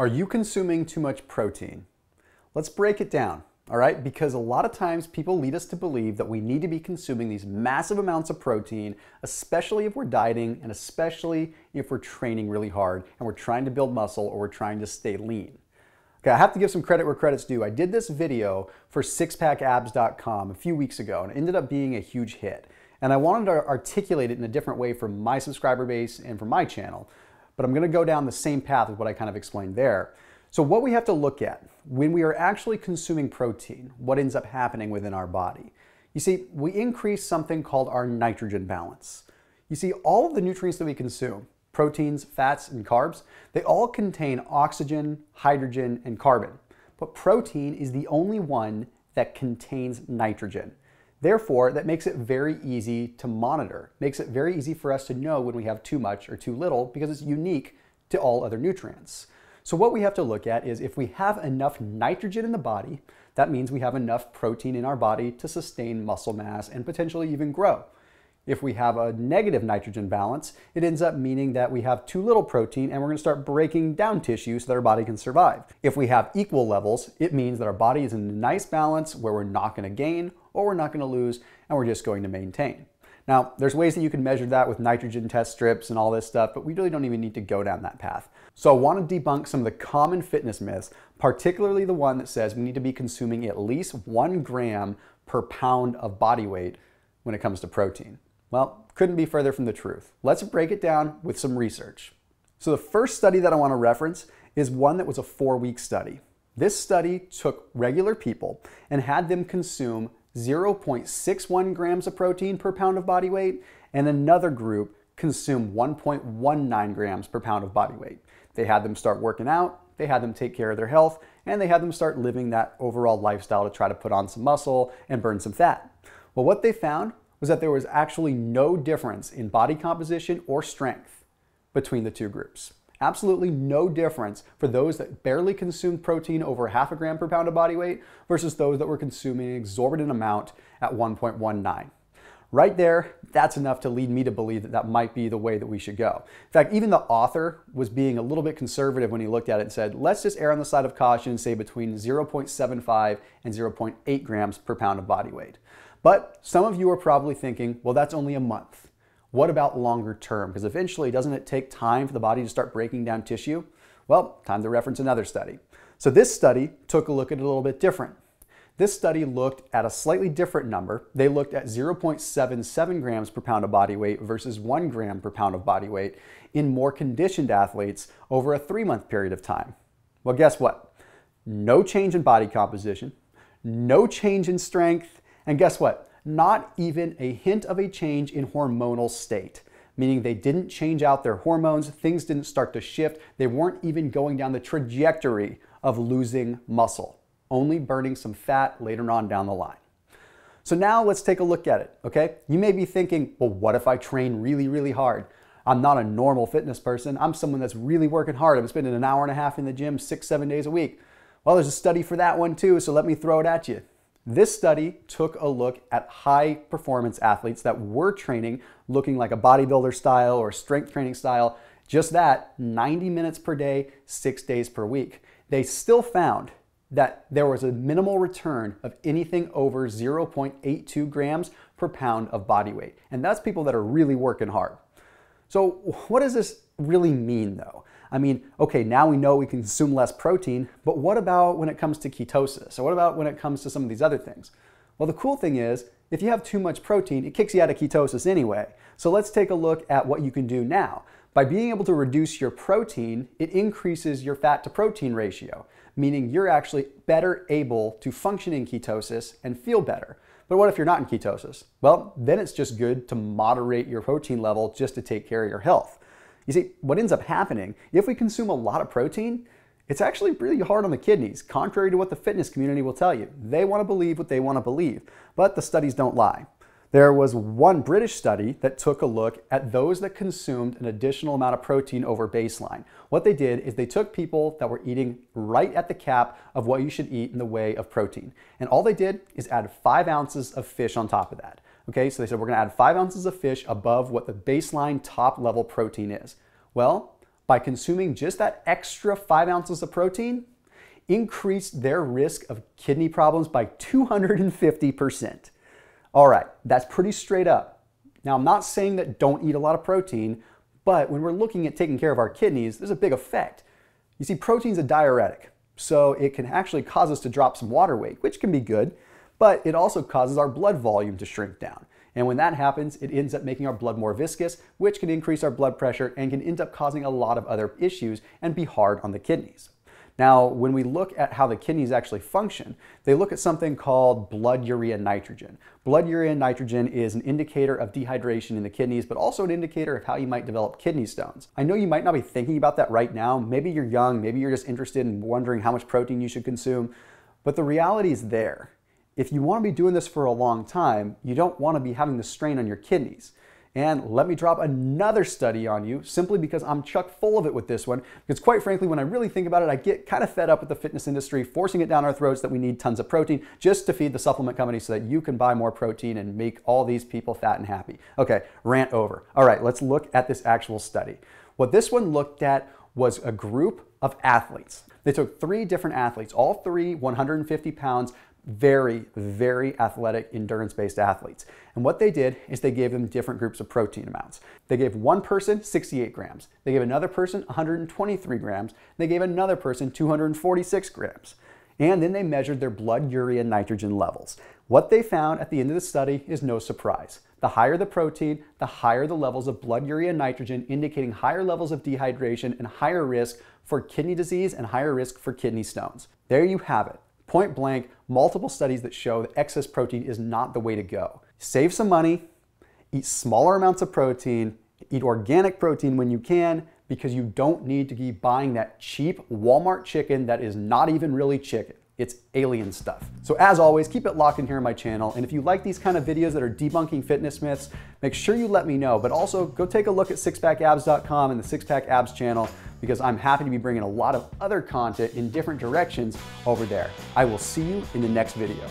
Are you consuming too much protein? Let's break it down, all right? Because a lot of times people lead us to believe that we need to be consuming these massive amounts of protein, especially if we're dieting and especially if we're training really hard and we're trying to build muscle or we're trying to stay lean. Okay, I have to give some credit where credit's due. I did this video for sixpackabs.com a few weeks ago and it ended up being a huge hit. And I wanted to articulate it in a different way for my subscriber base and for my channel, but I'm gonna go down the same path as what I kind of explained there. So what we have to look at, when we are actually consuming protein, what ends up happening within our body? You see, we increase something called our nitrogen balance. You see, all of the nutrients that we consume, proteins, fats, and carbs, they all contain oxygen, hydrogen, and carbon. But protein is the only one that contains nitrogen. Therefore, that makes it very easy to monitor, makes it very easy for us to know when we have too much or too little because it's unique to all other nutrients. So what we have to look at is if we have enough nitrogen in the body, that means we have enough protein in our body to sustain muscle mass and potentially even grow. If we have a negative nitrogen balance, it ends up meaning that we have too little protein and we're gonna start breaking down tissue so that our body can survive. If we have equal levels, it means that our body is in a nice balance where we're not gonna gain or we're not gonna lose and we're just going to maintain. Now, there's ways that you can measure that with nitrogen test strips and all this stuff, but we really don't even need to go down that path. So I want to debunk some of the common fitness myths, particularly the one that says we need to be consuming at least 1 gram per pound of body weight when it comes to protein. Well, couldn't be further from the truth. Let's break it down with some research. So the first study that I want to reference is one that was a 4-week study. This study took regular people and had them consume 0.61 grams of protein per pound of body weight, and another group consumed 1.19 grams per pound of body weight. They had them start working out, they had them take care of their health, and they had them start living that overall lifestyle to try to put on some muscle and burn some fat. Well, what they found was that there was actually no difference in body composition or strength between the two groups. Absolutely no difference for those that barely consumed protein over 0.5 grams per pound of body weight versus those that were consuming an exorbitant amount at 1.19. Right there, that's enough to lead me to believe that that might be the way that we should go. In fact, even the author was being a little bit conservative when he looked at it and said, let's just err on the side of caution and say between 0.75 and 0.8 grams per pound of body weight. But some of you are probably thinking, well, that's only a month. What about longer term? Because eventually, doesn't it take time for the body to start breaking down tissue? Well, time to reference another study. So this study took a look at it a little bit different. This study looked at a slightly different number. They looked at 0.77 grams per pound of body weight versus 1 gram per pound of body weight in more conditioned athletes over a 3-month period of time. Well, guess what? No change in body composition, no change in strength, and guess what? Not even a hint of a change in hormonal state, meaning they didn't change out their hormones, things didn't start to shift, they weren't even going down the trajectory of losing muscle, only burning some fat later on down the line. So now let's take a look at it, okay? You may be thinking, well, what if I train really, really hard? I'm not a normal fitness person, I'm someone that's really working hard, I'm spending an hour and a half in the gym 6-7 days a week. Well, there's a study for that one too, so let me throw it at you. This study took a look at high performance athletes that were training looking like a bodybuilder style or strength training style, just that 90 minutes per day, 6 days per week. They still found that there was a minimal return of anything over 0.82 grams per pound of body weight. And that's people that are really working hard. So what does this really mean though? I mean, okay, now we know we consume less protein, but what about when it comes to ketosis? Or what about when it comes to some of these other things? Well, the cool thing is, if you have too much protein, it kicks you out of ketosis anyway. So let's take a look at what you can do now. By being able to reduce your protein, it increases your fat to protein ratio, meaning you're actually better able to function in ketosis and feel better. But what if you're not in ketosis? Well, then it's just good to moderate your protein level just to take care of your health. You see, what ends up happening, if we consume a lot of protein, it's actually really hard on the kidneys, contrary to what the fitness community will tell you. They want to believe what they want to believe, but the studies don't lie. There was one British study that took a look at those that consumed an additional amount of protein over baseline. What they did is they took people that were eating right at the cap of what you should eat in the way of protein. And all they did is add 5 ounces of fish on top of that. Okay, so they said we're gonna add 5 ounces of fish above what the baseline top level protein is. Well, by consuming just that extra 5 ounces of protein increased their risk of kidney problems by 250%. All right, that's pretty straight up. Now, I'm not saying that don't eat a lot of protein, but when we're looking at taking care of our kidneys, there's a big effect. You see, protein's a diuretic, so it can actually cause us to drop some water weight, which can be good, but it also causes our blood volume to shrink down. And when that happens, it ends up making our blood more viscous, which can increase our blood pressure and can end up causing a lot of other issues and be hard on the kidneys. Now, when we look at how the kidneys actually function, they look at something called blood urea nitrogen. Blood urea nitrogen is an indicator of dehydration in the kidneys, but also an indicator of how you might develop kidney stones. I know you might not be thinking about that right now. Maybe you're young, maybe you're just interested in wondering how much protein you should consume, but the reality is there. If you want to be doing this for a long time, you don't want to be having the strain on your kidneys. And let me drop another study on you simply because I'm chock full of it with this one, because quite frankly, when I really think about it, I get kind of fed up with the fitness industry forcing it down our throats that we need tons of protein just to feed the supplement company so that you can buy more protein and make all these people fat and happy. Okay, rant over. All right, let's look at this actual study. What this one looked at was a group of athletes. They took three different athletes, all three 150 pounds, very, very athletic, endurance-based athletes. And what they did is they gave them different groups of protein amounts. They gave one person 68 grams. They gave another person 123 grams. They gave another person 246 grams. And then they measured their blood urea nitrogen levels. What they found at the end of the study is no surprise. The higher the protein, the higher the levels of blood urea nitrogen, indicating higher levels of dehydration and higher risk for kidney disease and higher risk for kidney stones. There you have it. Point blank, multiple studies that show that excess protein is not the way to go. Save some money, eat smaller amounts of protein, eat organic protein when you can, because you don't need to be buying that cheap Walmart chicken that is not even really chicken. It's alien stuff. So as always, keep it locked in here on my channel. And if you like these kind of videos that are debunking fitness myths, make sure you let me know, but also go take a look at sixpackabs.com and the Six Pack Abs channel, because I'm happy to be bringing a lot of other content in different directions over there. I will see you in the next video.